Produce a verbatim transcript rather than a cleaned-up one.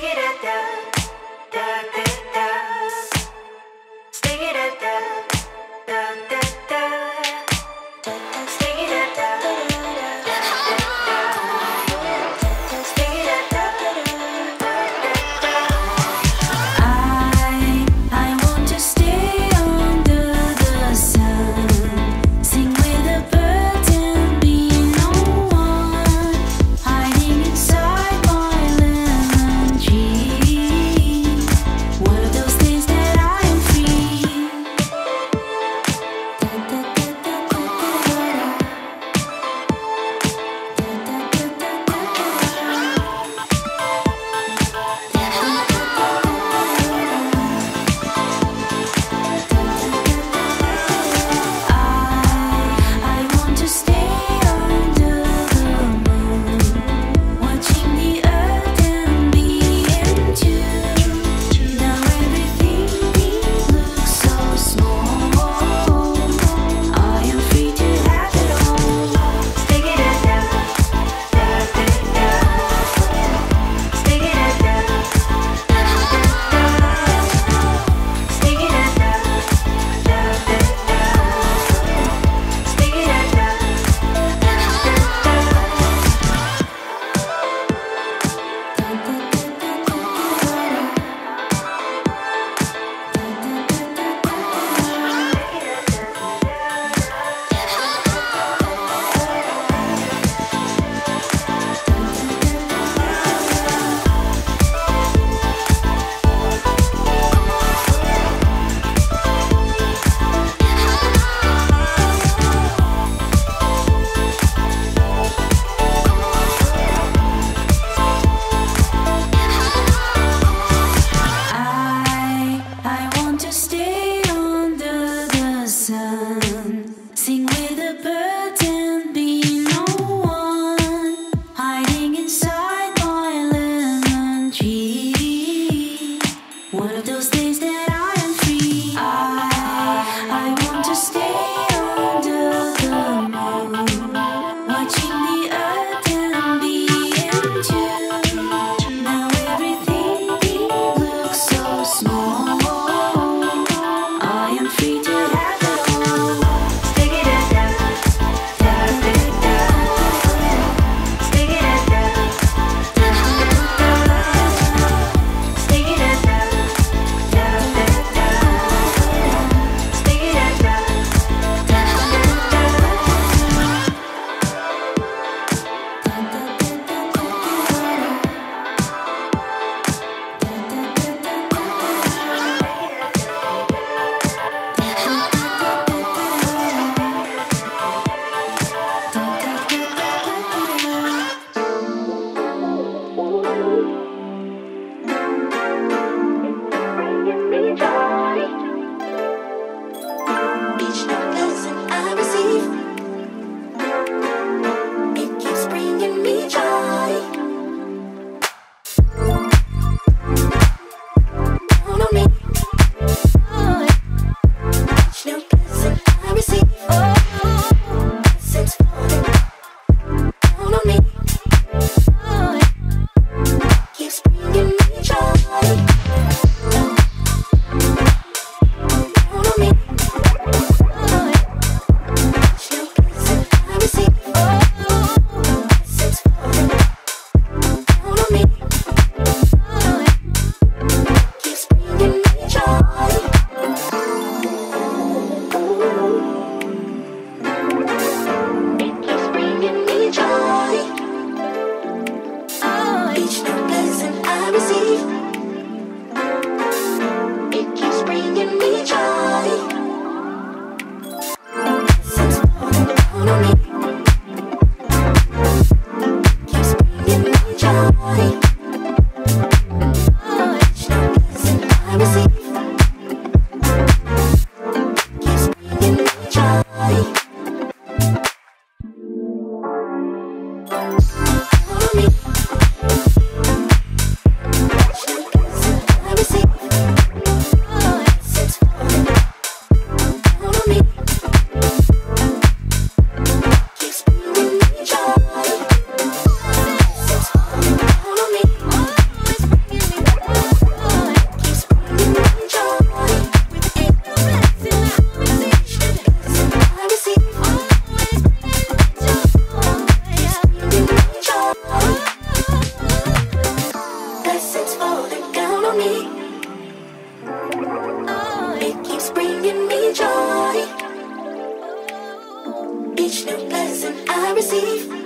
Hold me. receive.